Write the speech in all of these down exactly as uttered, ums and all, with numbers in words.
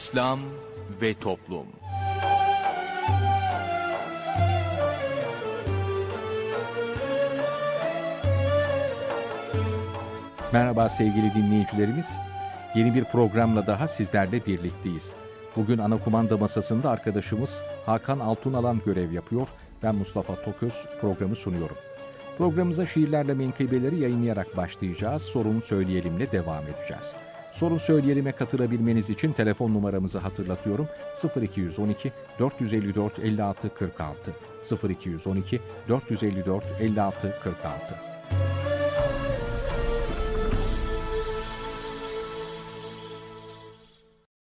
İslam ve Toplum. Merhaba sevgili dinleyicilerimiz. Yeni bir programla daha sizlerle birlikteyiz. Bugün ana kumanda masasında arkadaşımız Hakan Altunalan görev yapıyor. Ben Mustafa Toköz programı sunuyorum. Programımıza şiirlerle menkıbeleri yayınlayarak başlayacağız. Sorun Söyleyelim'le devam edeceğiz. Sorun Söyleyelim'e katılabilmeniz için telefon numaramızı hatırlatıyorum. sıfır iki on iki dört yüz elli dört elli altı kırk altı sıfır iki on iki dört yüz elli dört elli altı kırk altı.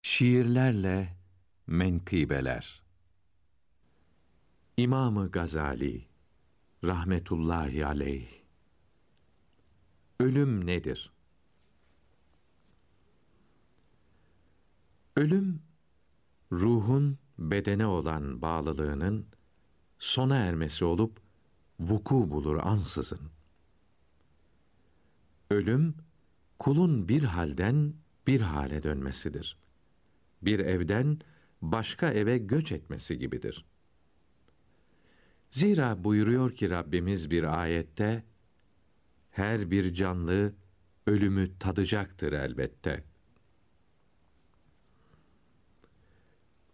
Şiirlerle menkıbeler. İmam-ı Gazali rahmetullahi aleyh. Ölüm nedir? Ölüm, ruhun bedene olan bağlılığının sona ermesi olup vuku bulur ansızın. Ölüm, kulun bir halden bir hale dönmesidir. Bir evden başka eve göç etmesi gibidir. Zira buyuruyor ki Rabbimiz bir ayette, her bir canlı ölümü tadacaktır elbette.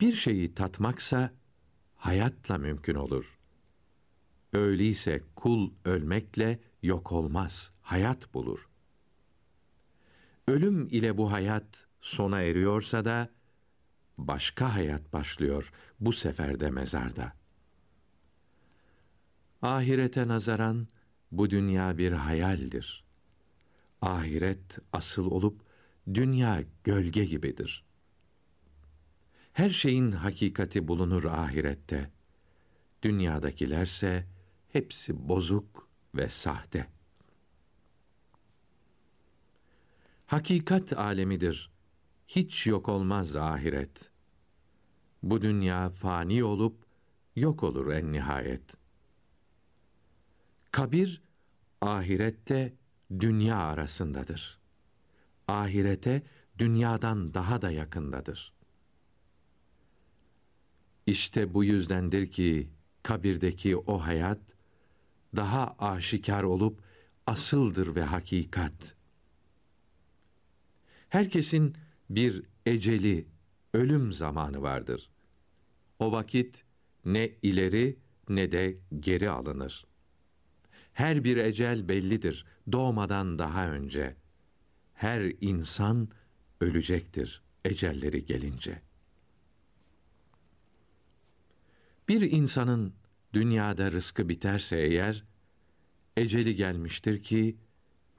Bir şeyi tatmaksa hayatla mümkün olur. Öyleyse kul ölmekle yok olmaz, hayat bulur. Ölüm ile bu hayat sona eriyorsa da, başka hayat başlıyor, bu sefer de mezarda. Ahirete nazaran bu dünya bir hayaldir. Ahiret asıl olup dünya gölge gibidir. Her şeyin hakikati bulunur ahirette. Dünyadakilerse hepsi bozuk ve sahte. Hakikat alemidir. Hiç yok olmaz ahiret. Bu dünya fani olup yok olur en nihayet. Kabir ahirette dünya arasındadır. Ahirete dünyadan daha da yakındadır. İşte bu yüzdendir ki kabirdeki o hayat daha aşikar olup asıldır ve hakikat. Herkesin bir eceli, ölüm zamanı vardır. O vakit ne ileri ne de geri alınır. Her bir ecel bellidir, doğmadan daha önce. Her insan ölecektir, ecelleri gelince. Bir insanın dünyada rızkı biterse eğer, eceli gelmiştir ki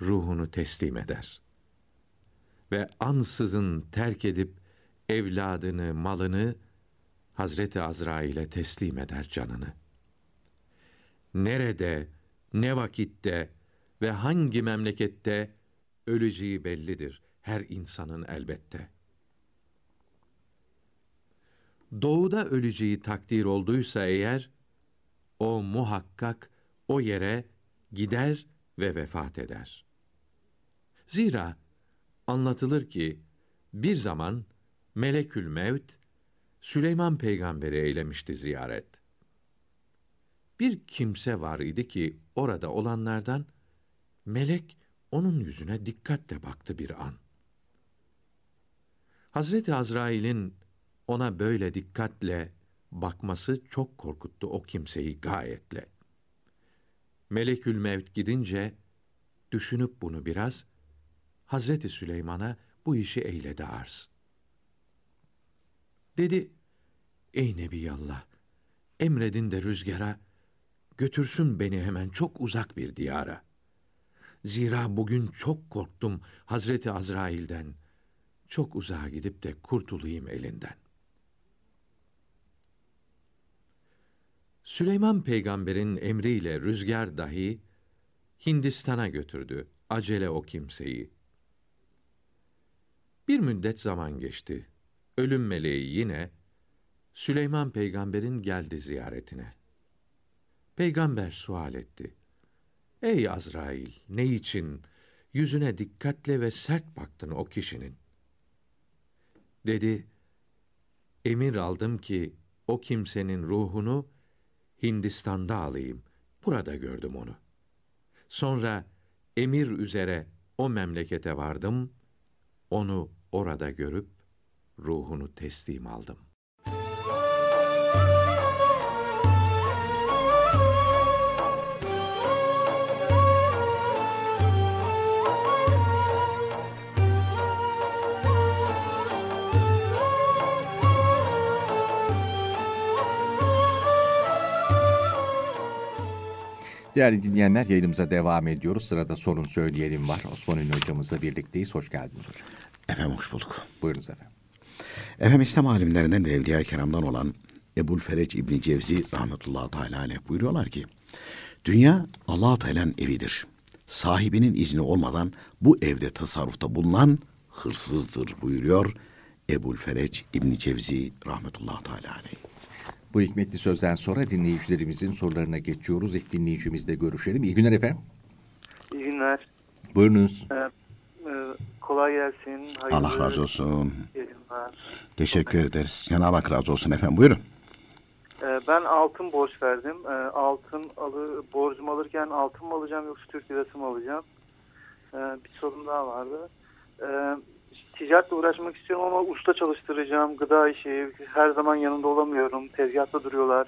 ruhunu teslim eder. Ve ansızın terk edip evladını, malını Hazreti Azrail'e teslim eder canını. Nerede, ne vakitte ve hangi memlekette öleceği bellidir her insanın elbette. Doğuda öleceği takdir olduysa eğer, o muhakkak o yere gider ve vefat eder. Zira anlatılır ki, bir zaman Melekül Mevt, Süleyman Peygamber'i eylemişti ziyaret. Bir kimse var idi ki, orada olanlardan, melek onun yüzüne dikkatle baktı bir an. Hazreti Azrail'in ona böyle dikkatle bakması çok korkuttu o kimseyi gayetle. Melekül Mevt gidince, düşünüp bunu biraz, Hazreti Süleyman'a bu işi eyledi arz. Dedi, ey Nebiyallah, emredin de rüzgara, götürsün beni hemen çok uzak bir diyara. Zira bugün çok korktum Hazreti Azrail'den, çok uzağa gidip de kurtulayım elinden. Süleyman Peygamber'in emriyle rüzgar dahi, Hindistan'a götürdü acele o kimseyi. Bir müddet zaman geçti. Ölüm meleği yine Süleyman Peygamber'in geldi ziyaretine. Peygamber sual etti. Ey Azrail, ne için yüzüne dikkatle ve sert baktın o kişinin? Dedi, emir aldım ki o kimsenin ruhunu Hindistan'da alayım. Burada gördüm onu. Sonra emir üzere o memlekete vardım, onu orada görüp ruhunu teslim aldım. Değerli dinleyenler, yayınımıza devam ediyoruz. Sırada sorun söyleyelim var. Osman Ünlü hocamızla birlikteyiz. Hoş geldiniz hocam. Efendim hoş bulduk. Buyurunuz efendim. Efendim İslam alimlerinden ve Evliya-i Kiram'dan olan Ebu'l-Fereç İbni Cevzi rahmetullahi teala aleyh buyuruyorlar ki, dünya Allah-u Teala'nın evidir. Sahibinin izni olmadan bu evde tasarrufta bulunan hırsızdır buyuruyor Ebu'l-Fereç İbni Cevzi rahmetullahi teala aleyh. Bu hikmetli sözden sonra dinleyicilerimizin sorularına geçiyoruz. İlk dinleyicimizle görüşelim. İyi günler efendim. İyi günler. Buyurunuz. Ee, e, kolay gelsin. Hayırlı, Allah razı olsun. Yayınlar. Teşekkür evet. ederiz. Cenab-ı Hak razı olsun efendim. Buyurun. Ee, ben altın borç verdim. Ee, altın alı, borcumu alırken altın mı alacağım yoksa Türk lirası mı alacağım? Ee, bir sorun daha vardı. Ee, Ticaretle uğraşmak istiyorum ama usta çalıştıracağım, gıda işi, her zaman yanında olamıyorum, tezgahta duruyorlar.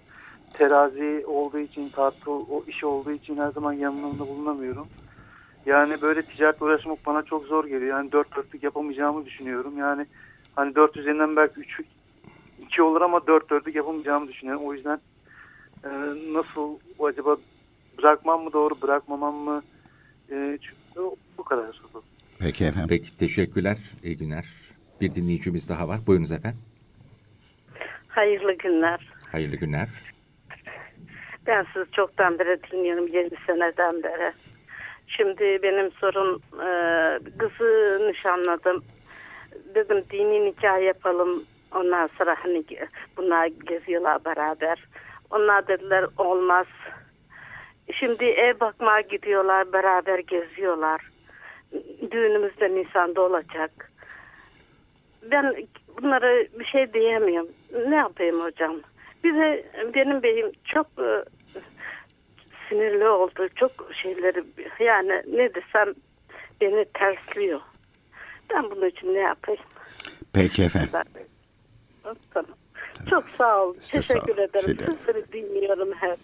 Terazi olduğu için, tartı o işi olduğu için her zaman yanında bulunamıyorum. Yani böyle ticaretle uğraşmak bana çok zor geliyor. Yani dört dörtlük yapamayacağımı düşünüyorum. Yani hani dört üzerinden belki üç, iki olur ama dört dörtlük yapamayacağımı düşünüyorum. O yüzden e, nasıl acaba, bırakmam mı doğru, bırakmamam mı? E, çünkü bu kadar sorun. Peki efendim. Peki, teşekkürler. İyi günler. Bir dinleyicimiz daha var. Buyurunuz efendim. Hayırlı günler. Hayırlı günler. Ben sizi çoktan beri dinliyorum. yirmi seneden beri. Şimdi benim sorum, kızı nişanladım. Dedim dini nikah yapalım. Ondan sonra hani bunlar geziyorlar beraber. Onlar dediler olmaz. Şimdi ev bakmaya gidiyorlar. Beraber geziyorlar. Düğünümüz de Nisan'da olacak. Ben bunlara bir şey diyemiyorum. Ne yapayım hocam? Bize benim beyim çok e, sinirli oldu. Çok şeyleri, yani ne desem beni tersliyor. Ben bunun için ne yapayım? Peki efendim. Tamam. Tamam. Çok sağ olun. Size teşekkür sağ ederim. Şey sizleri dinliyorum hep.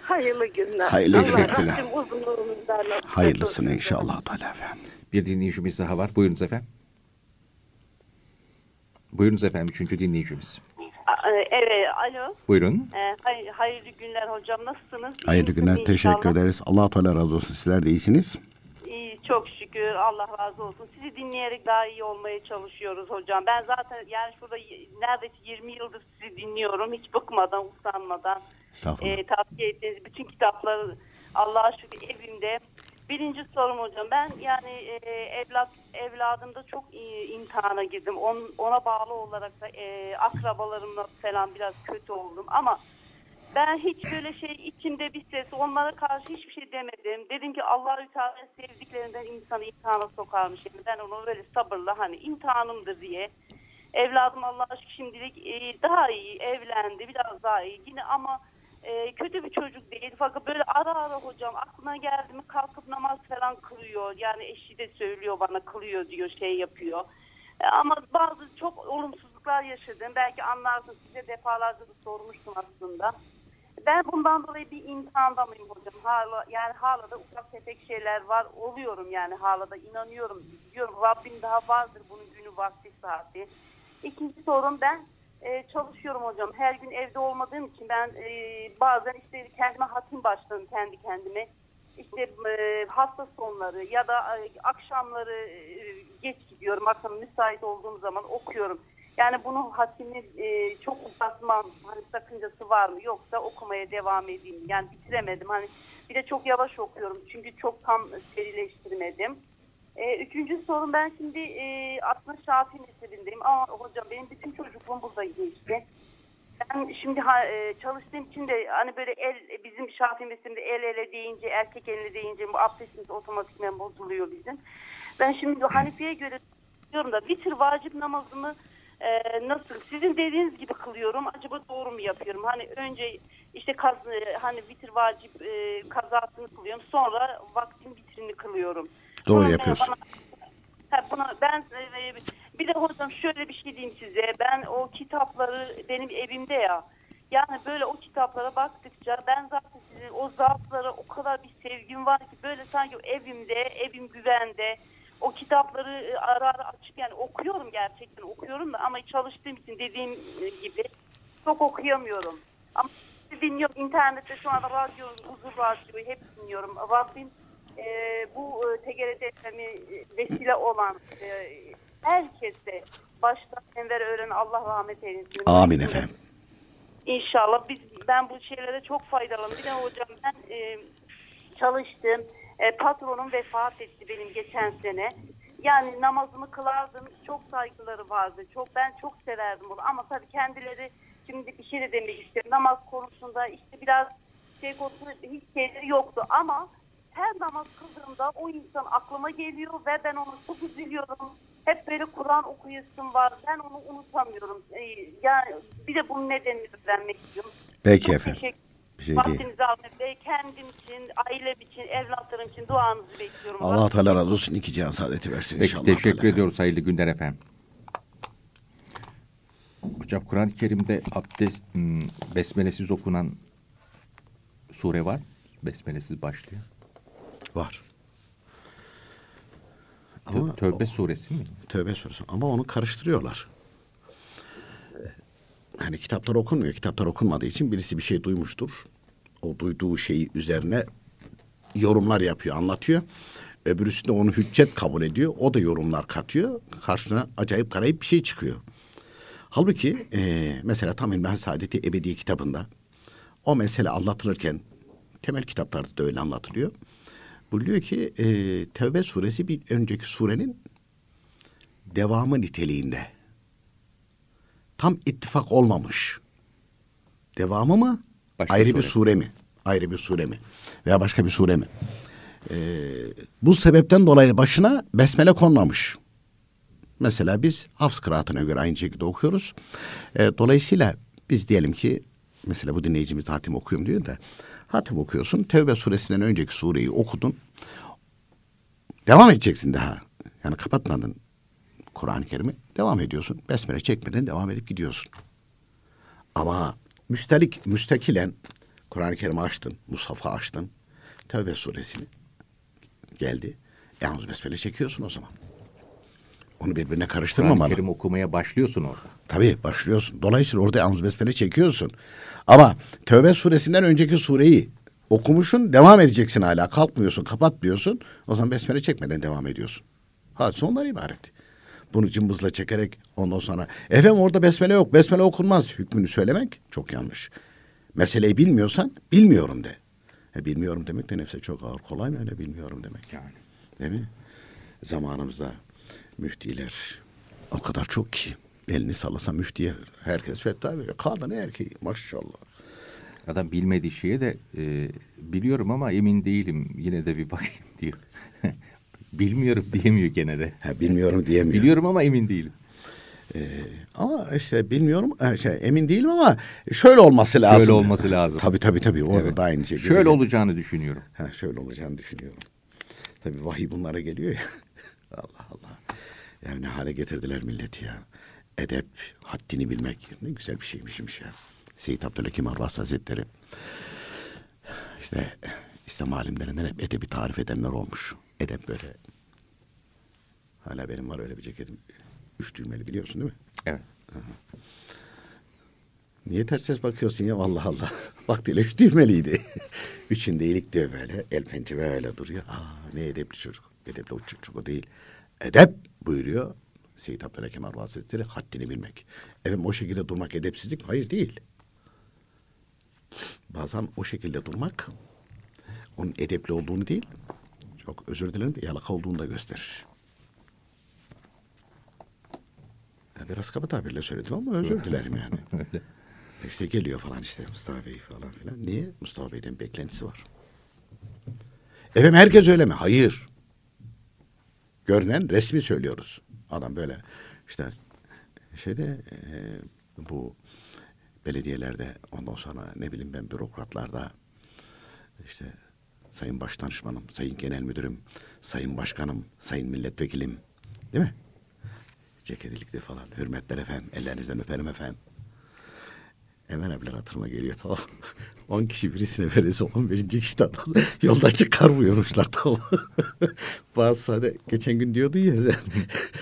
Hayırlı günler. Hayırlı günler. Hayırlısını inşallah Teala efendim. Bir dinleyicimiz daha var. Buyurunuz efendim. Buyurunuz efendim. Üçüncü dinleyicimiz. Evet. Alo. Buyurun. Ee, hayırlı günler hocam. Nasılsınız? Hayırlı günler. İnşallah. Teşekkür ederiz. Allah Teala razı olsun. Sizler de iyisiniz. İyi. Çok şükür. Allah razı olsun. Sizi dinleyerek daha iyi olmaya çalışıyoruz hocam. Ben zaten yani şurada neredeyse yirmi yıldır sizi dinliyorum. Hiç bıkmadan, usanmadan. E, tavsiye ettiğiniz bütün kitapları Allah'a şükür evimde. Birinci sorum hocam, ben yani e, evlat evladımda çok e, imtihana girdim. On, ona bağlı olarak da e, akrabalarımla falan biraz kötü oldum ama ben hiç böyle şey içimde bir ses, onlara karşı hiçbir şey demedim. Dedim ki Allah-u Teala sevdiklerinden insanı imtihana sokarmış. Yani ben onu böyle sabırla hani imtihanımdır diye. Evladım Allah'a şükür şimdilik e, daha iyi evlendi, biraz daha iyi yine ama Ee, kötü bir çocuk değil fakat böyle ara ara hocam aklına geldi mi kalkıp namaz falan kılıyor, yani eşi de söylüyor bana kılıyor diyor, şey yapıyor ee, ama bazı çok olumsuzluklar yaşadım, belki anlarsınız, size defalarca da sormuştum aslında. Ben bundan dolayı bir imtihanda mıyım hocam hala, yani hala da ufak tefek şeyler var oluyorum, yani hala da inanıyorum diyorum Rabbim daha vardır bunun günü vakti saati. İkinci sorun, ben Ee, çalışıyorum hocam. Her gün evde olmadığım için ben e, bazen işte kendime hatim başladım kendi kendime. İşte e, hafta sonları ya da e, akşamları e, geç gidiyorum. Akşam müsait olduğum zaman okuyorum. Yani bunun hatimi e, çok uzatmam. Hani sakıncası var mı? Yoksa okumaya devam edeyim. Yani bitiremedim. Hani bir de çok yavaş okuyorum. Çünkü çok tam serileştirmedim. Ee, üçüncü sorun, ben şimdi e, aslında Şafii mezhebindeyim ama hocam benim bütün çocukluğum burada geçti. Ben şimdi ha, e, çalıştığım için de hani böyle el, bizim Şafii mezhebinde el ele deyince, erkek eline deyince bu abdestimiz otomatikmen bozuluyor bizim. Ben şimdi Hanefi'ye göre diyorum da bitir vacip namazımı Ee, nasıl sizin dediğiniz gibi kılıyorum, acaba doğru mu yapıyorum? Hani önce işte kaz, hani vitir vacip e, kazasını kılıyorum, sonra vaktin vitrini kılıyorum. Doğru ama yapıyorsun. Bana, bana, ben e, bir de hocam şöyle bir şey diyeyim size, ben o kitapları benim evimde ya, yani böyle o kitaplara baktıkça ben zaten sizin o zaaflara o kadar bir sevgim var ki böyle sanki evimde, evim güvende. O kitapları ara ara açıp yani okuyorum, gerçekten okuyorum da ama çalıştığım için dediğim gibi çok okuyamıyorum. Ama dinliyorum, internette şu anda radyo, huzur radyoyu hep dinliyorum. Rabbim e, bu T G R T'ye vesile olan e, herkese başta Enver Öğren Allah rahmet eylesin. Amin efendim. İnşallah biz, ben bu şeylere çok faydalandım. Bir de hocam ben e, çalıştım. E, patronum vefat etti benim geçen sene. Yani namazımı kılardım. Çok saygıları vardı. Çok, ben çok severdim onu. Ama tabii kendileri şimdi bir şey de demek istiyorum. Namaz konusunda işte biraz şey konusunda hiç şeyleri yoktu. Ama her namaz kıldığımda o insan aklıma geliyor ve ben onu çok üzülüyorum. Hep böyle Kur'an okuyasım var. Ben onu unutamıyorum. E, yani bir de bunun nedenini öğrenmek istiyorum. Peki çok efendim. Şey vaktinizi almak ve kendim için, ailem için, evlatlarım için duanızı bekliyorum. Allah Teala razı olsun, iki cihan saadeti versin. Peki, inşallah. Teşekkür efendim. Ediyoruz, hayırlı günler efendim. Hocam Kur'an-ı Kerim'de abdest, besmelesiz okunan sure var mı? Besmelesiz başlıyor. Var. Ama Tövbe o, suresi mi? Tövbe suresi ama onu karıştırıyorlar. Hani kitaplar okunmuyor. Kitaplar okunmadığı için birisi bir şey duymuştur. O duyduğu şeyi üzerine yorumlar yapıyor, anlatıyor. Öbürüsü de onu hüccet kabul ediyor. O da yorumlar katıyor. Karşına acayip karayip bir şey çıkıyor. Halbuki e, mesela tam İlmihal Saadeti Ebediyye kitabında o mesele anlatılırken, temel kitaplarda da öyle anlatılıyor. Buyuruyor ki e, Tevbe suresi bir önceki surenin devamı niteliğinde. Tam ittifak olmamış. Devamı mı? Başka ayrı sure. bir sure mi? Ayrı bir sure mi? Veya başka bir sure mi? Ee, bu sebepten dolayı başına besmele konmamış. Mesela biz hafız kıraatına göre aynı şekilde okuyoruz. Ee, dolayısıyla biz diyelim ki mesela bu dinleyicimiz de hatim okuyorum diyor da hatim okuyorsun. Tevbe suresinden önceki sureyi okudun. Devam edeceksin daha. Yani kapatmadın Kur'an-ı Kerim'i, devam ediyorsun. Besmele çekmeden devam edip gidiyorsun. Ama müstelik, müstakilen Kur'an-ı Kerim'i açtın, mushafı açtın, Tevbe suresini geldi. Yalnız besmele çekiyorsun o zaman. Onu birbirine karıştırmamalı. Kur'an-ı Kerim okumaya başlıyorsun orada. Tabii başlıyorsun. Dolayısıyla orada yalnız besmele çekiyorsun. Ama Tevbe suresinden önceki sureyi okumuşsun, devam edeceksin hala. Kalkmıyorsun, kapatmıyorsun. O zaman besmele çekmeden devam ediyorsun. Hadise ondan ibaret. Bunu cımbızla çekerek ondan sonra efendim orada besmele yok, besmele okunmaz hükmünü söylemek çok yanlış. Meseleyi bilmiyorsan bilmiyorum de. E, bilmiyorum demek de nefse çok ağır. Kolay mı öyle bilmiyorum demek yani? Değil mi? Zamanımızda müftiler o kadar çok ki elini sallasa müftiye herkes fetva veriyor. Kadın erkeği maşallah. Adam bilmediği şeye de e, biliyorum ama emin değilim, yine de bir bakayım diyor. Bilmiyorum diyemiyor gene de. Ha, bilmiyorum diyemiyor. Biliyorum ama emin değilim. Ee, ama işte bilmiyorum, şey, emin değilim ama şöyle olması lazım. Şöyle olması lazım. Tabii tabii tabii. Orada evet. da aynı şey. Şöyle olacağını düşünüyorum. Ha, şöyle olacağını düşünüyorum. Tabii vahiy bunlara geliyor ya. Allah Allah. Ya ne hale getirdiler milleti ya. Edep, haddini bilmek. Ne güzel bir şeymişmiş ya. Seyyid Abdülhakim Arvas Hazretleri. İşte İslam alimlerinden hep edebi tarif edenler olmuş. Edep böyle. Hala benim var öyle bir ceketim. Üç düğmeli biliyorsun değil mi? Evet. Aha. Niye ters ses bakıyorsun ya? Vallahi Allah. Vaktiyle üç düğmeliydi. Üçünde iyilik diyor böyle. El pençe böyle duruyor. Aa, ne edepli çocuk. Edepli o çocuk o değil. Edep buyuruyor Seyyid Abdülhakim Arvas Hazretleri. Haddini bilmek. Efendim o şekilde durmak edepsizlik mi? Hayır değil. Bazen o şekilde durmak onun edepli olduğunu değil, çok özür dilerim de yalaka olduğunu da gösterir. Ya biraz kaba tabirle söyledim ama özür dilerim yani. İşte geliyor falan işte Mustafa Bey falan filan. Niye? Mustafa Bey'den beklentisi var. Efendim herkes öyle mi? Hayır. Görünen resmi söylüyoruz. Adam böyle işte şeyde e, bu belediyelerde, ondan sonra ne bileyim ben bürokratlarda, işte sayın başdanışmanım, sayın genel müdürüm, sayın başkanım, sayın milletvekilim, değil mi? Ceketilikli falan, hürmetler efendim, ellerinizden öperim efendim. Hemen evler hatırıma geliyor, tamam. on kişi birisine verirse on birinci kişi adam yoldan çıkarmıyormuşlar, tamam. Bazısı hani geçen gün diyordu ya yani,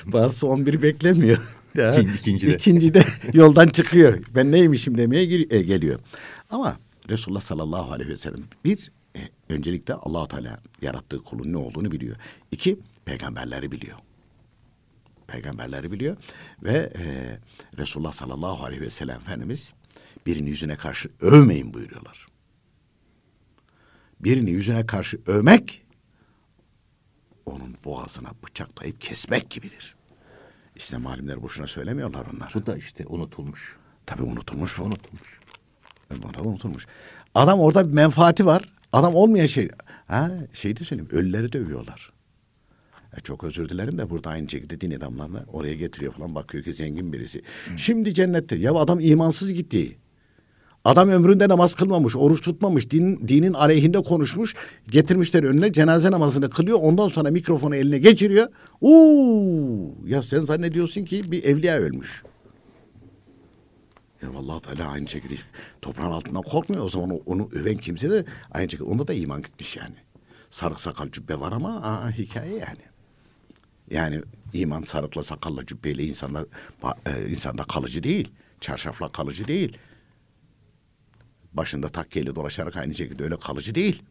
bazısı on biri beklemiyor. Ya, İkinci, ikinci de yoldan çıkıyor. Ben neymişim demeye geliyor. Ama Resulullah sallallahu aleyhi ve sellem bir, e, öncelikle Allah-u Teala yarattığı kulun ne olduğunu biliyor. İki, peygamberleri biliyor. Peygamberleri biliyor ve e, Resulullah sallallahu aleyhi ve sellem Efendimiz birini yüzüne karşı övmeyin buyuruyorlar. Birini yüzüne karşı övmek, onun boğazına bıçak dayayıp kesmek gibidir. İslam alimleri boşuna söylemiyorlar onlar. Bu da işte unutulmuş. Tabii unutulmuş bu. Unutulmuş. Bana unutulmuş. Adam orada bir menfaati var. Adam olmayan şey. Ha, şey de söyleyeyim. Ölüleri dövüyorlar. E çok özür dilerim de burada aynı şekilde din adamlarını oraya getiriyor falan. Bakıyor ki zengin birisi. Hı. Şimdi cennette. Ya adam imansız gitti. Adam ömründe namaz kılmamış, oruç tutmamış, din, dinin aleyhinde konuşmuş, getirmişler önüne, cenaze namazını kılıyor, ondan sonra mikrofonu eline geçiriyor. Uuu, ya sen zannediyorsun ki bir evliya ölmüş. Ya vallahi Teala aynı şekilde toprağın altından korkmuyor, o zaman onu öven kimse de aynı şekilde, onda da iman gitmiş yani. Sarık sakal cübbe var ama aa, hikaye yani. Yani iman sarıkla sakalla cübbeyle insanda, insanda kalıcı değil, çarşafla kalıcı değil. Başında takkeyle dolaşarak aynı şekilde öyle kalıcı değil.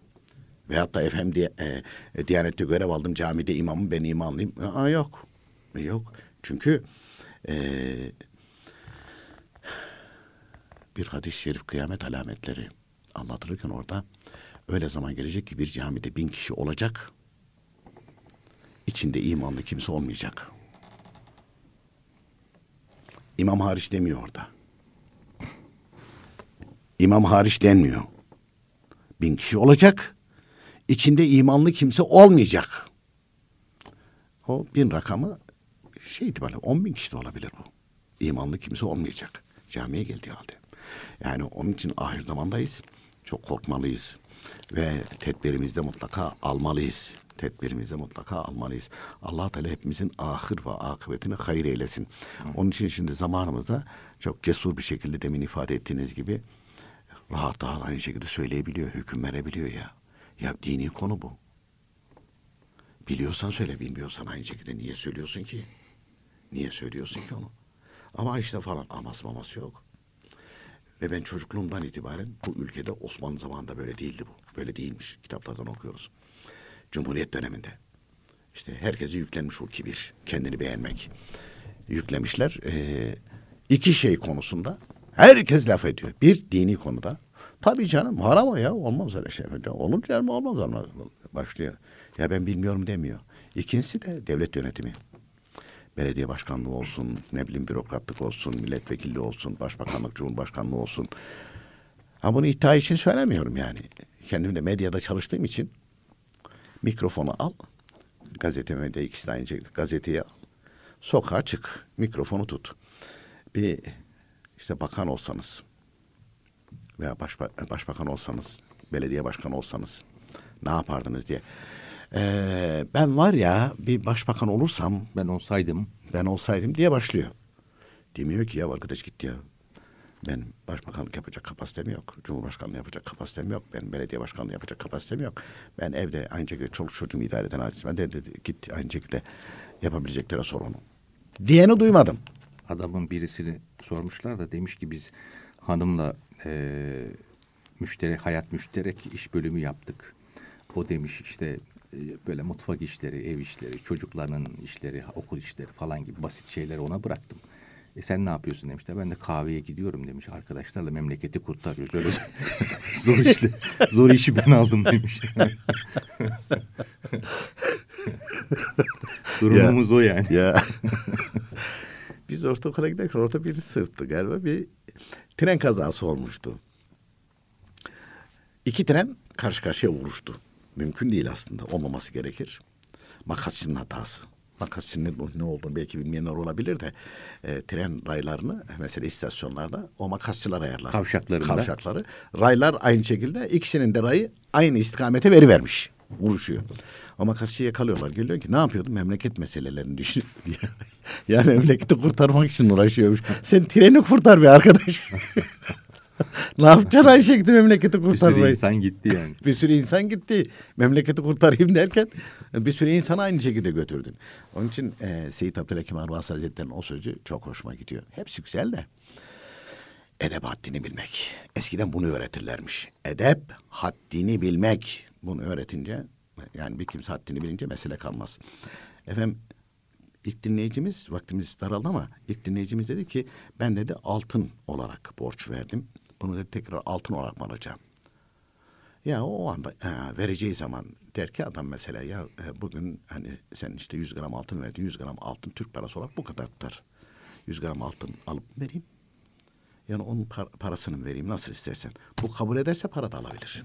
Veyahut da efendim diye, e, Diyanet'te görev aldım, camide imamım, ben imanlıyım. Aa, yok. Yok. Çünkü e, bir hadis-i şerif, kıyamet alametleri anlatılırken orada öyle zaman gelecek ki bir camide bin kişi olacak. İçinde imanlı kimse olmayacak. İmam hariç demiyor orada. İmam hariç denmiyor. Bin kişi olacak. İçinde imanlı kimse olmayacak. O bin rakamı şey itibariyle on bin kişi de olabilir bu. İmanlı kimse olmayacak. Camiye geldiği halde. Yani onun için ahir zamandayız. Çok korkmalıyız. Ve tedbirimizde mutlaka almalıyız. Tedbirimizde mutlaka almalıyız. Allah Teala hepimizin ahir ve akıbetini hayır eylesin. Onun için şimdi zamanımızda çok cesur bir şekilde demin ifade ettiğiniz gibi rahat rahat aynı şekilde söyleyebiliyor, hüküm verebiliyor ya. Ya dini konu bu. Biliyorsan söyle, bilmiyorsan aynı şekilde niye söylüyorsun ki? Niye söylüyorsun ki onu? Ama işte falan amas mamas yok. Ve ben çocukluğumdan itibaren bu ülkede Osmanlı zamanında böyle değildi bu. Böyle değilmiş. Kitaplardan okuyoruz. Cumhuriyet döneminde. İşte herkese yüklenmiş o kibir. Kendini beğenmek. Yüklemişler. Ee, iki şey konusunda herkes laf ediyor. Bir, dini konuda. Tabii canım, harama ya. Olmaz öyle şey. Olur canım, olmaz olmaz. Başlıyor. Ya ben bilmiyorum demiyor. İkincisi de devlet yönetimi. Belediye başkanlığı olsun, ne bileyim bürokratlık olsun, milletvekilliği olsun, başbakanlık, cumhurbaşkanlığı olsun. Ha bunu iddia için söylemiyorum yani. Kendim de medyada çalıştığım için mikrofonu al. Gazete, medya ikisi de aynı şekilde. Gazeteyi al. Sokağa çık. Mikrofonu tut. Bir... İşte bakan olsanız veya başba başbakan olsanız, belediye başkanı olsanız ne yapardınız diye. Ee, ben var ya bir başbakan olursam. Ben olsaydım. Ben olsaydım diye başlıyor. Demiyor ki ya arkadaş git ya. Ben başbakanlık yapacak kapasitem yok. Cumhurbaşkanlığı yapacak kapasitem yok. Ben belediye başkanlığı yapacak kapasitem yok. Ben evde aynı şekilde çoluk çocuğumu idare eden acizim. Ben de, de, de git aynı şekilde yapabileceklere sor onu. Diyeni duymadım. Adamın birisini sormuşlar da demiş ki biz hanımla e, müşterek, hayat müşterek iş bölümü yaptık. O demiş işte e, böyle mutfak işleri, ev işleri, çocukların işleri, okul işleri falan gibi basit şeyleri ona bıraktım. E sen ne yapıyorsun demişler. Ben de kahveye gidiyorum demiş. Arkadaşlarla memleketi kurtarıyoruz. Öyle zor işle, zor işi ben aldım demiş. Durumumuz ya, o yani. Ya. Biz ortaokula giderken orta bir sırttı galiba, bir tren kazası olmuştu. İki tren karşı karşıya vuruştu. Mümkün değil aslında, olmaması gerekir. Makasçının hatası. makasının ne olduğunu belki bilmeyenler olabilir de e, tren raylarını mesela istasyonlarda o makasçılar ayarlar. Kavşaklarında. Kavşakları. Raylar aynı şekilde ikisinin de rayı aynı istikamete verivermiş. Vuruşuyor. O makasçıyı yakalıyorlar. Geliyor ki ne yapıyordun? Memleket meselelerini düşün. Yani memleketi kurtarmak için uğraşıyormuş. Sen treni kurtar be arkadaş. Ne yapacaksın aynı şekilde memleketi kurtarmayı? Bir sürü insan gitti yani. Bir sürü insan gitti. Memleketi kurtarayım derken bir sürü insanı aynı şekilde götürdün. Onun için e, Seyyid Abdülhakim Arvas Hazretleri'nin o sözü çok hoşuma gidiyor. Hepsi güzel de. Edep haddini bilmek. Eskiden bunu öğretirlermiş. Edep haddini bilmek. Bunu öğretince yani bir kimse haddini bilince mesele kalmaz. Efendim ilk dinleyicimiz, vaktimiz daraldı ama ilk dinleyicimiz dedi ki ben dedi altın olarak borç verdim. Bunu dedi tekrar altın olarak mı alacağım? Ya o anda he, vereceği zaman der ki adam mesela ya e, bugün hani sen işte yüz gram altın verdin. Yüz gram altın Türk parası olarak bu kadar tutar. Yüz gram altın alıp vereyim. Yani onun par parasını vereyim nasıl istersen. Bu kabul ederse para da alabilir.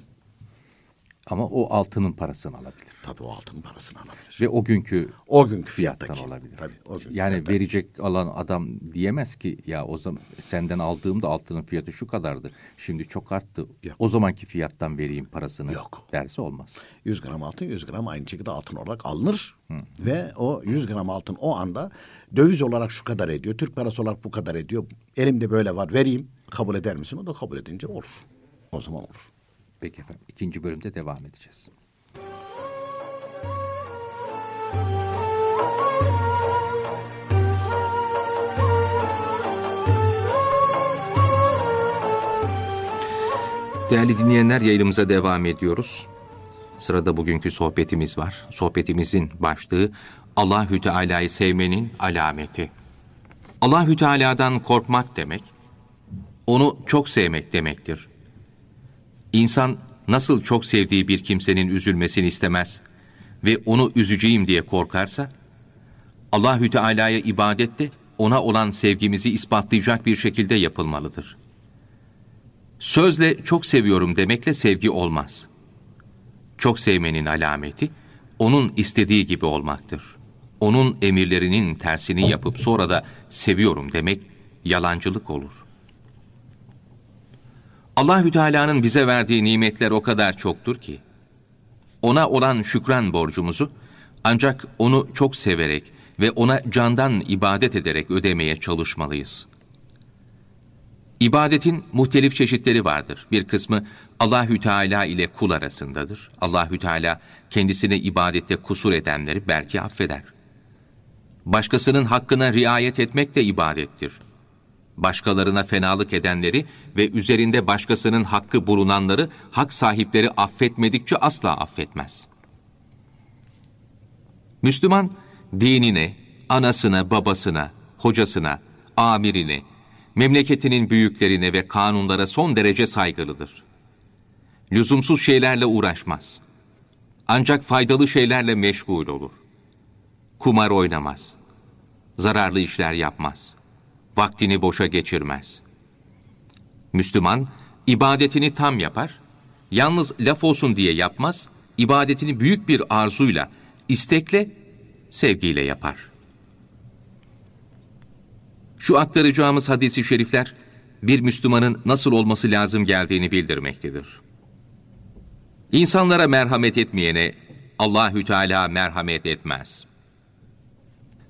Ama o altının parasını alabilir. Tabii o altının parasını alabilir. Ve o günkü o günkü fiyattan alabilir. Tabii, o günkü yani fiyattan. Verecek alan adam diyemez ki ya o zaman senden aldığımda altının fiyatı şu kadardı. Şimdi çok arttı. Yok. O zamanki fiyattan vereyim parasını. Yok. Derse olmaz. yüz gram altın yüz gram aynı şekilde altın olarak alınır. Hı. Ve o yüz gram altın o anda döviz olarak şu kadar ediyor. Türk parası olarak bu kadar ediyor. Elimde böyle var vereyim. Kabul eder misin? O da kabul edince olur. O zaman olur. Peki efendim, ikinci bölümde devam edeceğiz. Değerli dinleyenler, yayınımıza devam ediyoruz. Sırada bugünkü sohbetimiz var. Sohbetimizin başlığı Allahü Teala'yı sevmenin alameti. Allahü Teala'dan korkmak demek, onu çok sevmek demektir. İnsan nasıl çok sevdiği bir kimsenin üzülmesini istemez ve onu üzeceğim diye korkarsa, Allahü Teala'ya ibadet de ona olan sevgimizi ispatlayacak bir şekilde yapılmalıdır. Sözle çok seviyorum demekle sevgi olmaz. Çok sevmenin alameti, onun istediği gibi olmaktır. Onun emirlerinin tersini yapıp sonra da seviyorum demek yalancılık olur. Allahü Teala'nın bize verdiği nimetler o kadar çoktur ki, ona olan şükran borcumuzu ancak onu çok severek ve ona candan ibadet ederek ödemeye çalışmalıyız. İbadetin muhtelif çeşitleri vardır. Bir kısmı Allahü Teala ile kul arasındadır. Allahü Teala kendisine ibadette kusur edenleri belki affeder. Başkasının hakkına riayet etmek de ibadettir. Başkalarına fenalık edenleri ve üzerinde başkasının hakkı bulunanları hak sahipleri affetmedikçe asla affetmez. Müslüman dinine, anasına, babasına, hocasına, amirine, memleketinin büyüklerine ve kanunlara son derece saygılıdır. Lüzumsuz şeylerle uğraşmaz. Ancak faydalı şeylerle meşgul olur. Kumar oynamaz. Zararlı işler yapmaz. Vaktini boşa geçirmez. Müslüman, ibadetini tam yapar, yalnız laf olsun diye yapmaz, ibadetini büyük bir arzuyla, istekle, sevgiyle yapar. Şu aktaracağımız hadis-i şerifler, bir Müslümanın nasıl olması lazım geldiğini bildirmektedir. İnsanlara merhamet etmeyene, Allahü Teala merhamet etmez.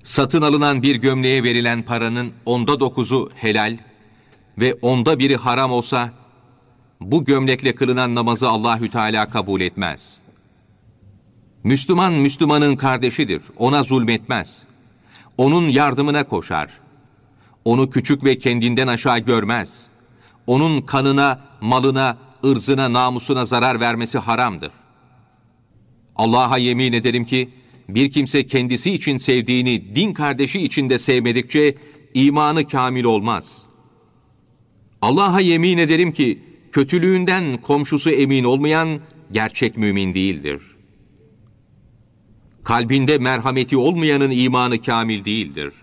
Satın alınan bir gömleğe verilen paranın onda dokuzu helal ve onda biri haram olsa, bu gömlekle kılınan namazı Allahü Teala kabul etmez. Müslüman, Müslümanın kardeşidir, ona zulmetmez. Onun yardımına koşar. Onu küçük ve kendinden aşağı görmez. Onun kanına, malına, ırzına, namusuna zarar vermesi haramdır. Allah'a yemin ederim ki, bir kimse kendisi için sevdiğini din kardeşi için de sevmedikçe imanı kamil olmaz. Allah'a yemin ederim ki kötülüğünden komşusu emin olmayan gerçek mümin değildir. Kalbinde merhameti olmayanın imanı kamil değildir.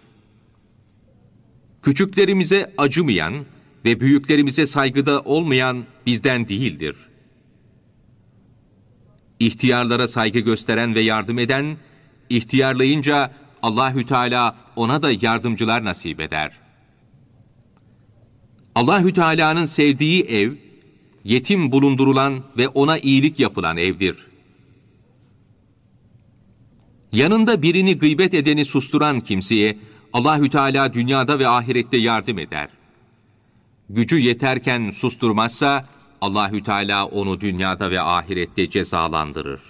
Küçüklerimize acımayan ve büyüklerimize saygıda olmayan bizden değildir. İhtiyarlara saygı gösteren ve yardım eden, İhtiyarlayınca Allahü Teala ona da yardımcılar nasip eder. Allahü Teala'nın sevdiği ev, yetim bulundurulan ve ona iyilik yapılan evdir. Yanında birini gıybet edeni susturan kimseye Allahü Teala dünyada ve ahirette yardım eder. Gücü yeterken susturmazsa Allahü Teala onu dünyada ve ahirette cezalandırır.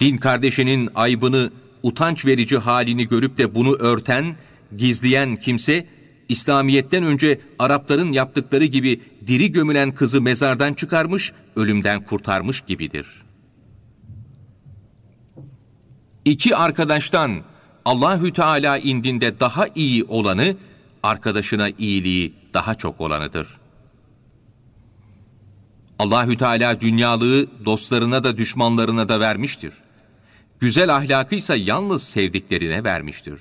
Din kardeşinin aybını, utanç verici halini görüp de bunu örten, gizleyen kimse, İslamiyet'ten önce Arapların yaptıkları gibi diri gömülen kızı mezardan çıkarmış, ölümden kurtarmış gibidir. İki arkadaştan Allahü Teala indinde daha iyi olanı, arkadaşına iyiliği daha çok olanıdır. Allahü Teala dünyalığı dostlarına da düşmanlarına da vermiştir. Güzel ahlakıysa yalnız sevdiklerine vermiştir.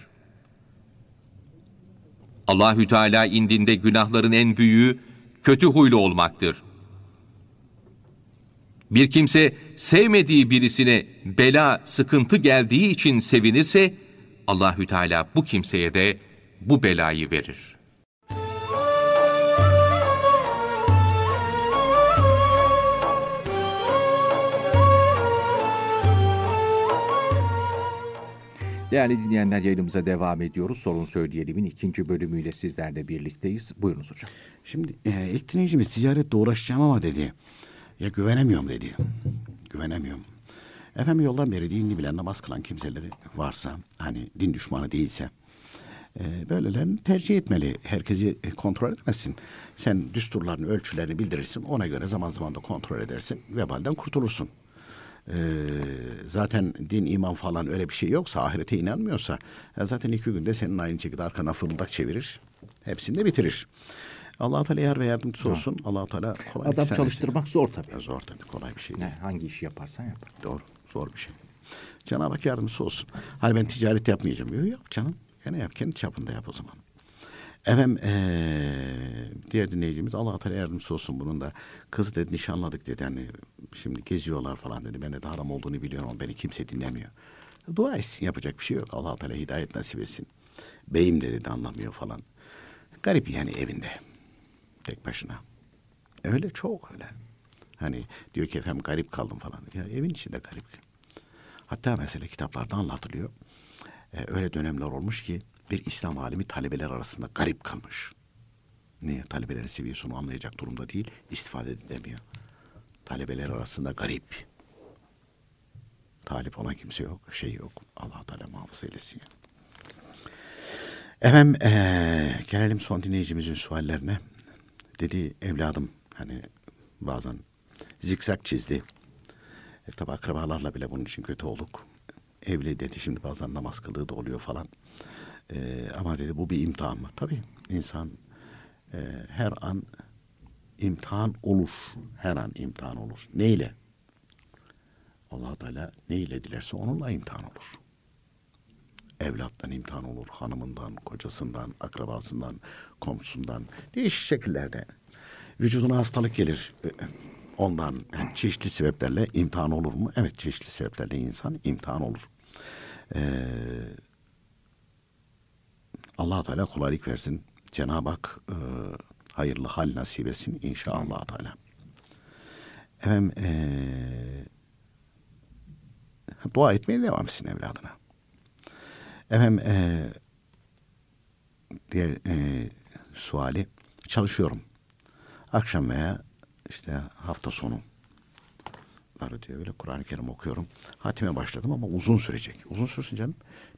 Allahü Teala indinde günahların en büyüğü kötü huylu olmaktır. Bir kimse sevmediği birisine bela, sıkıntı geldiği için sevinirse Allahü Teala bu kimseye de bu belayı verir. Değerli dinleyenler, yayınımıza devam ediyoruz. Sorun Söyleyelim'in ikinci bölümüyle sizlerle birlikteyiz. Buyurunuz hocam. Şimdi e, ilk dinleyicimiz ticaretle uğraşacağım ama dedi. Ya güvenemiyorum dedi. Güvenemiyorum. Efendim yoldan beri dinini bilen, namaz kılan kimseleri varsa, hani din düşmanı değilse, e, böylelerini tercih etmeli. Herkesi kontrol etmesin. Sen düsturlarını, ölçülerini bildirirsin. Ona göre zaman zaman da kontrol edersin. Vebalden kurtulursun. Ee, zaten din, iman falan öyle bir şey yoksa, ahirete inanmıyorsa zaten iki günde senin aynı şekilde arkana fırıldak çevirir. Hepsini de bitirir. Allah-u Teala yar ve yardımcısı olsun. Allah-u Teala kolay. Adam çalıştırmak zor tabii. Zor tabii. Kolay bir şey değil. Ne, hangi işi yaparsan yap. Doğru. Zor bir şey. Cenab-ı Hak yardımcısı olsun. Hani ben ticaret yapmayacağım diyor. Yap canım. Gene yap. Kendi çapında yap o zaman. Efendim ee, diğer dinleyicimiz Allah-u Teala yardımcısı olsun bunun da. Kızı dedi nişanladık dedi, hani şimdi geziyorlar falan dedi. Ben de haram olduğunu biliyorum ama beni kimse dinlemiyor. Dua etsin, yapacak bir şey yok. Allah-u Teala hidayet nasip etsin. Beyim de dedi anlamıyor falan. Garip yani, evinde tek başına. Öyle çok öyle. Hani diyor ki efendim garip kaldım falan. Ya evin içinde garip. Hatta mesela kitaplarda anlatılıyor. Ee, öyle dönemler olmuş ki bir İslam alimi talebeler arasında garip kalmış. Niye? Talebelerin seviyesini anlayacak durumda değil, istifade edilemiyor. Talebeler arasında garip. Talip olan kimse yok, şey yok. Allah Teala muhafaza eylesin. Efendim ee, gelelim son dinleyicimizin suallerine. Dedi evladım hani bazen zikzak çizdi. E, tabi akrabalarla bile bunun için kötü olduk. Evli dedi, şimdi bazen namaz kıldığı da oluyor falan. Ee, ama dedi bu bir imtihan mı? Tabii insan e, her an imtihan olur. Her an imtihan olur. Neyle? Allah-u Teala neyle dilerse onunla imtihan olur. Evlattan imtihan olur. Hanımından, kocasından, akrabasından, komşusundan. Değişik şekillerde. Vücuduna hastalık gelir. Ondan yani çeşitli sebeplerle imtihan olur mu? Evet, çeşitli sebeplerle insan imtihan olur. Eee Allah Teala kolaylık versin. Cenab-ı Hak e, hayırlı hal nasip etsin inşallah Teala. Efendim e, dua etmeye devam etsin evladına. Efendim e, diğer e, suali, çalışıyorum. Akşam veya işte hafta sonu diyor, böyle Kuranı Kerim okuyorum. Hatime başladım ama uzun sürecek. Uzun sürsün canım.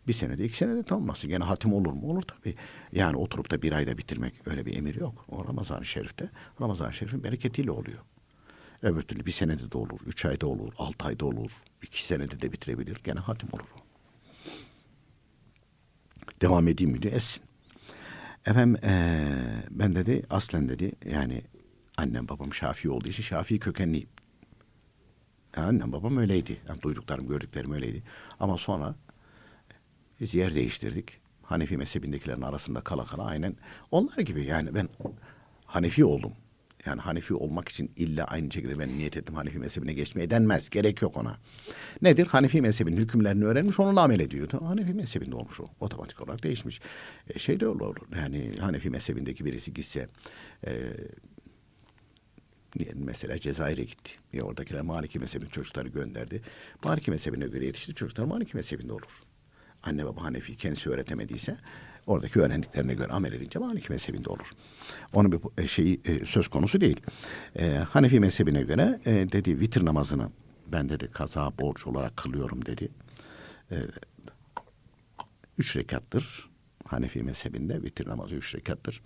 Bir senede, iki senede tamamlasın. Gene hatim olur mu? Olur tabii. Yani oturup da bir ayda bitirmek öyle bir emir yok. O Ramazan-ı Şerif'te, Ramazan-ı Şerif'in bereketiyle oluyor. Öbür türlü bir senede de olur, üç ayda olur, altı ayda olur, iki senede de bitirebilir. Gene hatim olur o. Devam edeyim mi diyor, etsin. Efendim ee, ben dedi, aslen dedi, yani annem babam Şafii olduğu için Şafii kökenliyim. Yani annem babam öyleydi. Yani duyduklarım, gördüklerim öyleydi. Ama sonra biz yer değiştirdik. Hanefi mezhebindekilerin arasında kala kala aynen onlar gibi. Yani ben Hanefi oldum. Yani Hanefi olmak için illa aynı şekilde ben niyet ettim Hanefi mezhebine geçmeye denmez. Gerek yok ona. Nedir? Hanefi mezhebinin hükümlerini öğrenmiş, onunla amel ediyordu. Hanefi mezhebinde olmuş o. Otomatik olarak değişmiş. E, şey de olur. Yani Hanefi mezhebindeki birisi gitse... E, mesela Cezayir'e gitti. E oradakiler Maliki mezhebinin çocukları gönderdi. Maliki mezhebine göre yetişti. Çocuklar Maliki mezhebinde olur. Anne baba Hanefi kendisi öğretemediyse oradaki öğrendiklerine göre amel edince Maliki mezhebinde olur. Onun bir şeyi söz konusu değil. E, Hanefi mezhebine göre e, dedi vitir namazını ben dedi kaza borç olarak kılıyorum dedi. E, üç rekattır. Hanefi mezhebinde vitir namazı üç rekattır.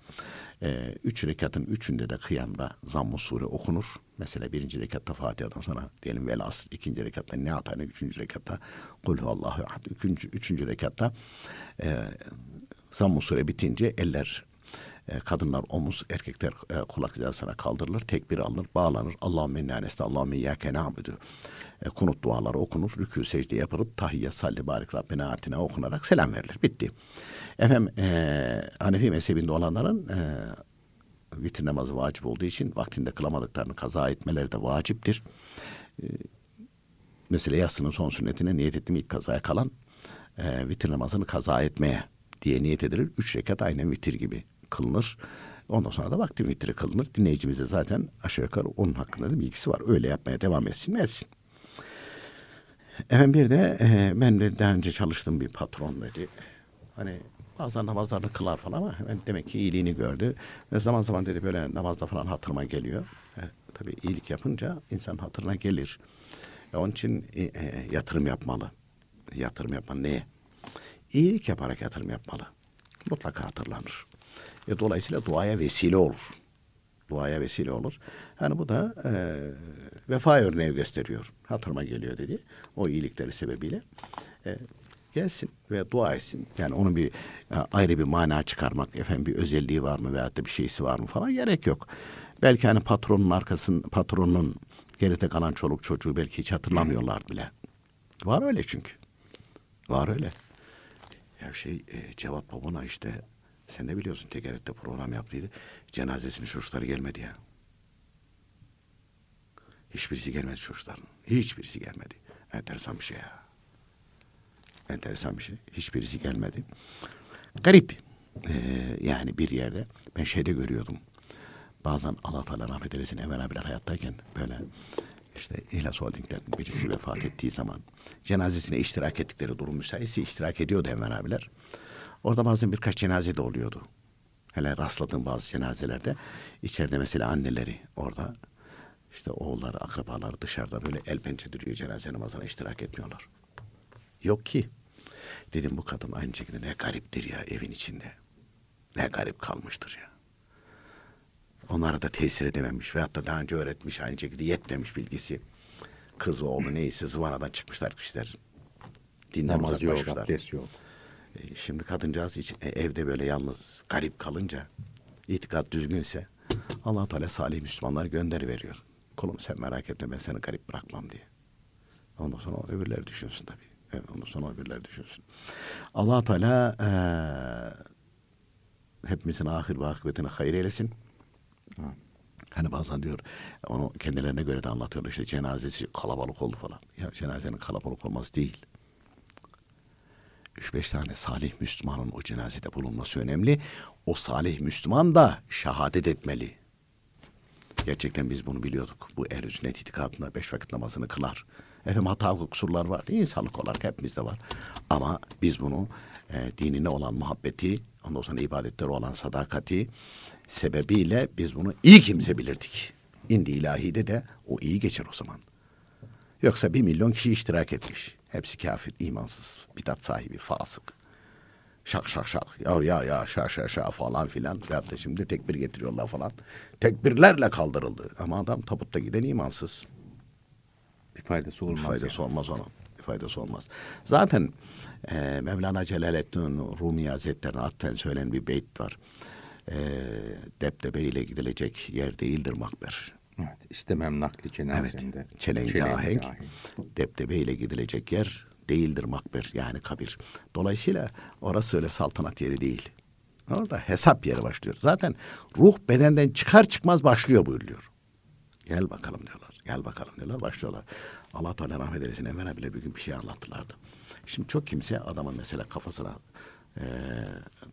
Ee, üç rekatın üçünde de kıyamda zamm-ı sure okunur. Mesela birinci rekatta Fatiha'dan sonra diyelim vel asr, ikinci rekatta ne atane, üçüncü rekatta kul huvallahu ahad, üçüncü, üçüncü rekatta e, zamm-ı sure bitince eller, e, kadınlar omuz, erkekler e, kulak hizasına kaldırılır, tekbir alınır, bağlanır. Allahümme inna nes'elüke, Allahümme iyyâke na'budu. E, kunut duaları okunur, rükû secde yapılıp tahiyye salli barik Rabbena atina okunarak selam verilir. Bitti. Efendim e, Hanefi mezhebinde olanların e, vitir namazı vacip olduğu için vaktinde kılamadıklarını kaza etmeleri de vaciptir. E, mesela yastının son sünnetine niyet ettiğim ilk kazaya kalan e, vitir namazını kaza etmeye diye niyet edilir. Üç rekat aynen vitir gibi kılınır. Ondan sonra da vaktin vitiri kılınır. Dinleyicimize zaten aşağı yukarı onun hakkında da bilgisi var. Öyle yapmaya devam etsin mi etsin. Efendim bir de e, ben de daha önce çalıştığım bir patron dedi. Hani bazen namazlarını kılar falan ama hemen demek ki iyiliğini gördü. Ve zaman zaman dedi böyle namazda falan hatırıma geliyor. E, tabii iyilik yapınca insan hatırına gelir. E, onun için e, e, yatırım yapmalı. Yatırım yapmalı neye? İyilik yaparak yatırım yapmalı. Mutlaka hatırlanır. E, dolayısıyla duaya vesile olur. Duaya vesile olur. Yani bu da e, vefa örneği gösteriyor. Hatırıma geliyor dedi. O iyilikleri sebebiyle. E, gelsin ve dua etsin. Yani onun bir e, ayrı bir mana çıkarmak, efendim bir özelliği var mı veyahut da bir şeysi var mı falan gerek yok. Belki hani patronun arkasının, patronun geride kalan çoluk çocuğu belki hiç hatırlamıyorlar bile. Var öyle çünkü. Var öyle. Ya şey e, Cevat babana işte sen ne biliyorsun Tekeret'te program yaptıydı. Cenazesinin çocukları gelmedi ya. Hiçbirisi gelmedi çocukların. Hiçbirisi gelmedi. Enteresan bir şey ya. Enteresan bir şey. Hiçbirisi gelmedi. Garip. Ee, yani bir yerde ben şeyde görüyordum. Bazen Allah Teala rahmet eylesin Emel abiler hayattayken böyle işte İhlas Holding'den birisi vefat ettiği zaman cenazesine iştirak ettikleri durum müsaitse iştirak ediyordu Emel abiler. Orada bazen birkaç cenaze de oluyordu. Hele rastladığım bazı cenazelerde içeride mesela anneleri orada işte oğulları, akrabaları dışarıda böyle el pençe duruyor cenaze namazına iştirak etmiyorlar. Yok ki. Dedim bu kadın aynı şekilde ne gariptir ya evin içinde. Ne garip kalmıştır ya. Onlara da tesir edememiş veyahut da daha önce öğretmiş aynı şekilde yetmemiş bilgisi. Kızı oğlu neyse zıvanadan çıkmışlar kişiler. Dinden uzaklaşmışlar. Şimdi kadıncağız hiç evde böyle yalnız garip kalınca itikat düzgünse Allah Teala salih Müslümanlar gönderiveriyor. Kulum sen merak etme ben seni garip bırakmam diye. Ondan sonra öbürleri düşünsün tabii. Evet, ondan sonra öbürleri düşünsün. Allah Teala ee, hepimizin ahir ve akıbetini hayır eylesin. Ha. Hani bazen diyor onu kendilerine göre de anlatıyor işte cenazesi kalabalık oldu falan. Ya cenazenin kalabalık olması değil. Üç beş tane salih Müslümanın o cenazede bulunması önemli. O salih Müslüman da şehadet etmeli. Gerçekten biz bunu biliyorduk. Bu ehl-i sünnet itikadında beş vakit namazını kılar. Efendim hata kusurlar var. İnsanlık olarak hepimizde var. Ama biz bunu e, dinine olan muhabbeti, ondan sonra ibadetleri olan sadakati sebebiyle biz bunu iyi kimse bilirdik. İndi ilahide de o iyi geçer o zaman. Yoksa bir milyon kişi iştirak etmiş. Hepsi kafir, imansız, bidat sahibi, fasık. Şak şak şak, ya ya ya şak şak şak falan filan. Veyahut da şimdi tekbir getiriyorlar falan. Tekbirlerle kaldırıldı. Ama adam tabutta giden imansız. Bir faydası olmaz. Bir faydası yani. Olmaz ona. Bir faydası olmaz. Zaten e, Mevlana Celaleddin Rumi Hazretleri'ne hatta söylenen bir beyt var. E, deptebe ile gidilecek yer değildir makber. Evet, istemem nakli cenazemde. Evet, çelengi, çelengi ahenk, ahenk. Deptebe ile gidilecek yer değildir makber yani kabir. Dolayısıyla orası öyle saltanat yeri değil. Orada hesap yeri başlıyor. Zaten ruh bedenden çıkar çıkmaz başlıyor buyuruyor. Gel bakalım diyorlar. Gel bakalım diyorlar. Başlıyorlar. Allah Teala rahmet eylesin. Evvela bile bir gün bir şey anlattılardı. Şimdi çok kimse adamın mesela kafasına e,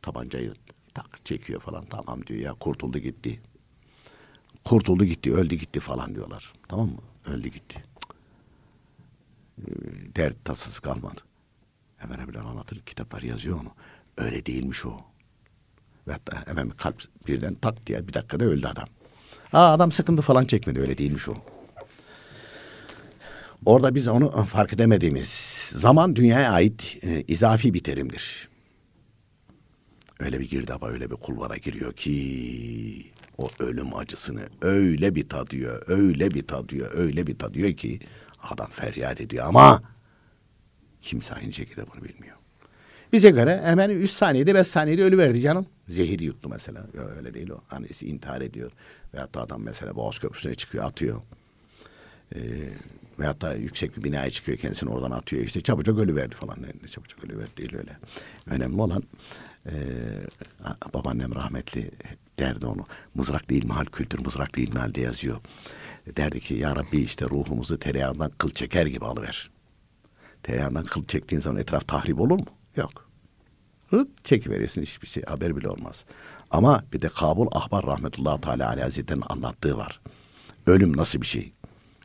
tabancayı tak çekiyor falan. Tamam diyor ya, kurtuldu gitti. Kurtuldu gitti, öldü gitti falan diyorlar. Tamam mı? Öldü gitti. Dert tasız kalmadı. Evvela bile anlatır. Kitaplar yazıyor onu. Öyle değilmiş o. Ve hatta hemen kalp birden tak diye bir dakikada öldü adam. Aa, adam sıkıntı falan çekmedi, öyle değilmiş o. Orada biz onu fark edemediğimiz zaman dünyaya ait e, izafi bir terimdir. Öyle bir girdaba, öyle bir kulvara giriyor ki o ölüm acısını öyle bir tadıyor, öyle bir tadıyor, öyle bir tadıyor ki adam feryat ediyor ama kimse aynı şekilde bunu bilmiyor. Bize göre hemen üç saniyede, beş saniyede ölüverdi canım. Zehir yuttu mesela. Ya öyle değil o. Annesi intihar ediyor. Veyahut da adam mesela Boğaz Köprüsü'ne çıkıyor, atıyor. Ee, veyahut da yüksek bir binaya çıkıyor, kendisini oradan atıyor. İşte çabucak ölüverdi falan. Yani çabucak ölüverdi değil öyle. Önemli olan e, babaannem rahmetli derdi onu. Mızraklı İlmihal, kültür Mızraklı İlmihal'de yazıyor. Derdi ki ya Rabbi işte ruhumuzu tereyağından kıl çeker gibi alıver. Tereyağından kıl çektiğin zaman etraf tahrip olur mu? Yok. Rıt çekiveriyorsun, hiçbir şey haber bile olmaz. Ama bir de Kabul Ahbar rahmetullahi teala aleyh hazretlerinin anlattığı var. Ölüm nasıl bir şey?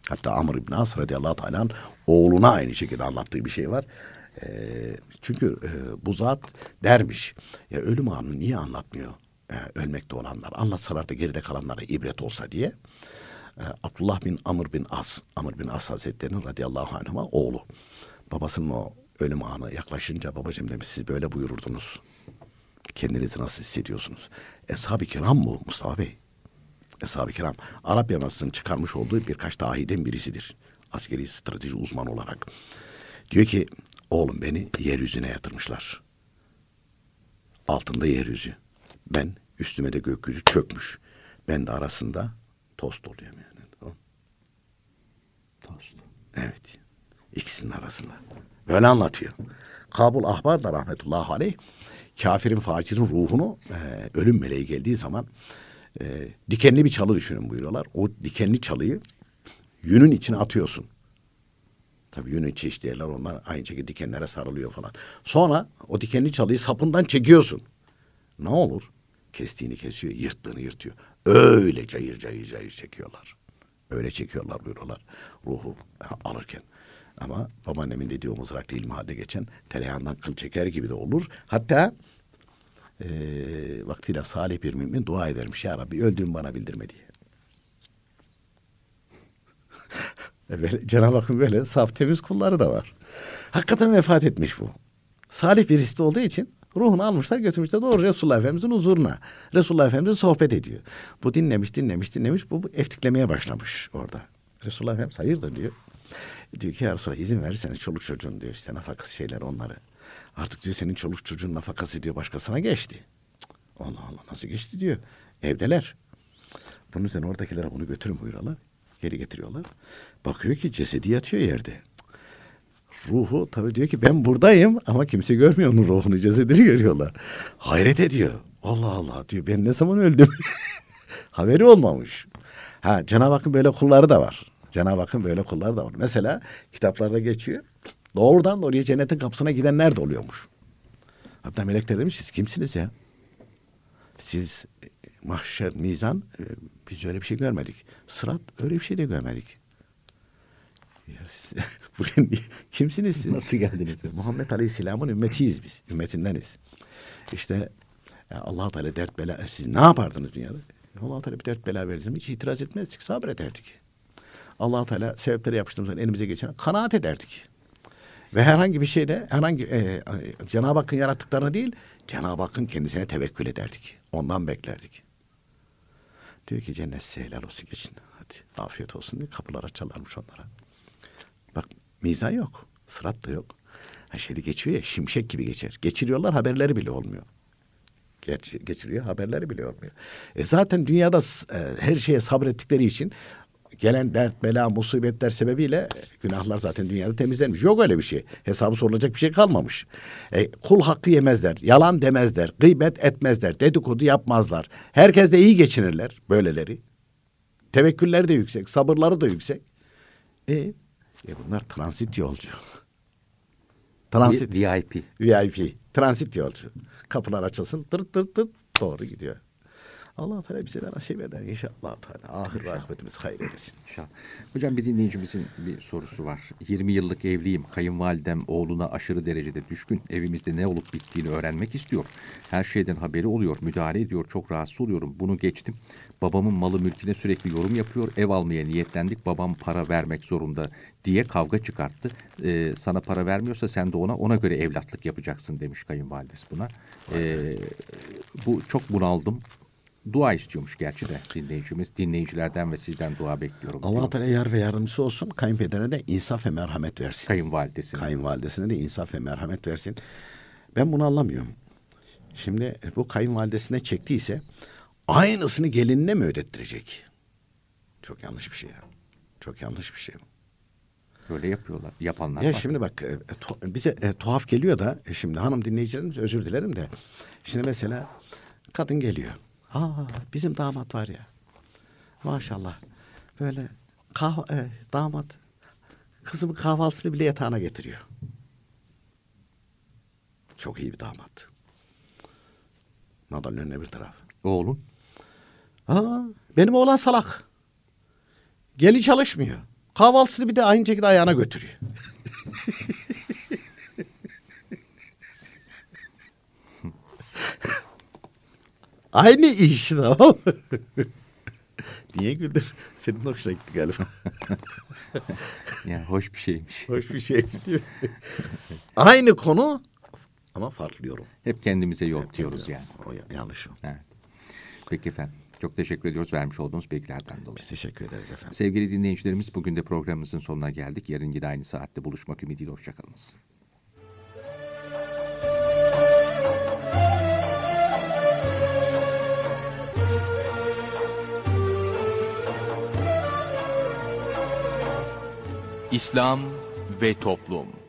Hatta Amr bin As radıyallahu teala'nın oğluna aynı şekilde anlattığı bir şey var. E, çünkü e, bu zat dermiş. Ya ölüm anını niye anlatmıyor? E, ölmekte olanlar. Anlatsalar da geride kalanlara ibret olsa diye. E, Abdullah bin Amr bin As. Amr bin As hazretlerinin radıyallahu anhuma oğlu. Babasının o ölüm anı yaklaşınca babacığım demiş, siz böyle buyururdunuz. Kendinizi nasıl hissediyorsunuz? Esabı Kiram bu Mustafa Bey. Esabı Kiram Arap Yarımadası'nın çıkarmış olduğu birkaç dahiden birisidir. Askeri strateji uzmanı olarak. Diyor ki oğlum beni yeryüzüne yatırmışlar. Altında yeryüzü. Ben üstüme de gökyüzü çökmüş. Ben de arasında tost oluyorum yani. Tamam. Tost. Evet. İkisinin arasında. Böyle anlatıyor. Kabul Ahbar da rahmetullahi aleyh kafirin, facirin ruhunu e, ölüm meleği geldiği zaman e, dikenli bir çalı düşünün buyuruyorlar. O dikenli çalıyı yünün içine atıyorsun. Tabii yünün çeşitli yerler, onlar aynı şekilde dikenlere sarılıyor falan. Sonra o dikenli çalıyı sapından çekiyorsun. Ne olur? Kestiğini kesiyor, yırttığını yırtıyor. Öyle cayır cayır cayır çekiyorlar. Öyle çekiyorlar buyuruyorlar ruhu e, alırken. Ama babaannemin dediği o Mızraklı İlmihal'de geçen tereyağından kıl çeker gibi de olur. Hatta e, vaktiyle salih bir mümin dua edermiş. Ya Rabbi öldüğümü bana bildirme diye. Böyle, Cenab-ı Hakk'ın böyle saf temiz kulları da var. Hakikaten vefat etmiş bu. Salih bir hisse olduğu için ruhunu almışlar, götürmüşler doğru Resulullah Efendimiz'in huzuruna. Resulullah Efendimiz sohbet ediyor. Bu dinlemiş, dinlemiş, dinlemiş. Bu, bu eftiklemeye başlamış orada. Resulullah Efendimiz hayırdır diyor. Diyor ki ya Resulallah izin verirseniz çoluk çocuğun diyor işte nafakası şeyler onları. Artık diyor senin çoluk çocuğun nafakası diyor başkasına geçti. Allah Allah nasıl geçti diyor. Evdeler. Bunun üzerine oradakilere bunu götürün buyuruyorlar. Geri getiriyorlar. Bakıyor ki cesedi yatıyor yerde. Ruhu tabii diyor ki ben buradayım ama kimse görmüyor onun ruhunu, cesedini görüyorlar. Hayret ediyor. Allah Allah diyor ben ne zaman öldüm. Haberi olmamış. Ha Cenab-ı Hakk'ın böyle kulları da var. Cenab-ı Hakk'ın böyle kulları da var. Mesela kitaplarda geçiyor. Doğrudan doğruya cennetin kapısına gidenler de oluyormuş. Hatta melekler demiş siz kimsiniz ya? Siz mahşer, mizan e, biz öyle bir şey görmedik. Sırat öyle bir şey de görmedik. Ya siz, bugün kimsiniz siz? Nasıl geldiniz? Muhammed Aleyhisselam'ın ümmetiyiz biz. Ümmetindeniz. İşte Allah-u Teala dert bela... Siz ne yapardınız dünyada? Allah-u Teala bir dert bela veririz. Hiç itiraz etmezdik. Sabrederdik. Allah-u Teala sebeplere yapıştığımızdan elimize geçen kanaat ederdik. Ve herhangi bir şeyde herhangi e, Cenab-ı Hakk'ın yarattıklarına değil, Cenab-ı Hakk'ın kendisine tevekkül ederdik. Ondan beklerdik. Diyor ki cennet size helal olsun geçin. Hadi afiyet olsun diye kapılar açarlarmış onlara. Bak mizan yok. Sırat da yok. Her şeyde geçiyor ya şimşek gibi geçer. Geçiriyorlar haberleri bile olmuyor. Geç, geçiriyor haberleri bile olmuyor. E zaten dünyada e, her şeye sabrettikleri için gelen dert, bela, musibetler sebebiyle günahlar zaten dünyada temizlenmiş. Yok öyle bir şey. Hesabı sorulacak bir şey kalmamış. E, kul hakkı yemezler, yalan demezler, gıybet etmezler, dedikodu yapmazlar. Herkes de iyi geçinirler böyleleri. Tevekkülleri de yüksek, sabırları da yüksek. E, e bunlar transit yolcu. Transit. V I P. V I P. Transit yolcu. Kapılar açılsın, tırt tırt tırt doğru gidiyor. Allah Teala bize de nasip eder inşallah Teala. Ahir rahmetimiz hayır eylesin. İnşallah. Hocam bir dinleyicimizin bir sorusu var. yirmi yıllık evliyim. Kayınvalidem oğluna aşırı derecede düşkün. Evimizde ne olup bittiğini öğrenmek istiyor. Her şeyden haberi oluyor. Müdahale ediyor. Çok rahatsız oluyorum. Bunu geçtim. Babamın malı mülküne sürekli yorum yapıyor. Ev almaya niyetlendik. Babam para vermek zorunda diye kavga çıkarttı. Ee, sana para vermiyorsa sen de ona ona göre evlatlık yapacaksın demiş kayınvalidesi buna. Ee, bu çok bunaldım. Dua istiyormuş gerçi de dinleyicimiz. Dinleyicilerden ve sizden dua bekliyorum. Allah Teala yar ve yardımcısı olsun. Kayınpederine de insaf ve merhamet versin. Kayınvalidesine. Kayınvalidesine de insaf ve merhamet versin. Ben bunu anlamıyorum. Şimdi bu kayınvalidesine çektiyse aynısını gelinine mi ödettirecek? Çok yanlış bir şey ya. Çok yanlış bir şey bu. Böyle yapıyorlar. Yapanlar ya var. Şimdi bak bize tuhaf geliyor da şimdi hanım dinleyicilerimiz özür dilerim de. Şimdi mesela kadın geliyor. Aa, bizim damat var ya. Maşallah. Böyle kahve, e, damat kızımın kahvaltısını bile yatağına getiriyor. Çok iyi bir damat. Nadanın önüne bir taraf. Oğlum. Aa, benim oğlan salak. Geli çalışmıyor. Kahvaltısını bir de aynı şekilde ayağına götürüyor. Aynı iş tamam. Niye güldün? Senin hoşuna gitti galiba. Yani hoş bir şeymiş. Hoş bir şeymiş diyor. Aynı konu ama farklı yorum. Hep kendimize yok Hep diyoruz kendimize. Yani. O yanlış o. Evet. Peki efendim. Çok teşekkür ediyoruz vermiş olduğunuz bilgilerden dolayı. Biz teşekkür ederiz efendim. Sevgili dinleyicilerimiz bugün de programımızın sonuna geldik. Yarın yine aynı saatte buluşmak ümidiyle hoşçakalınız. İslam ve Toplum.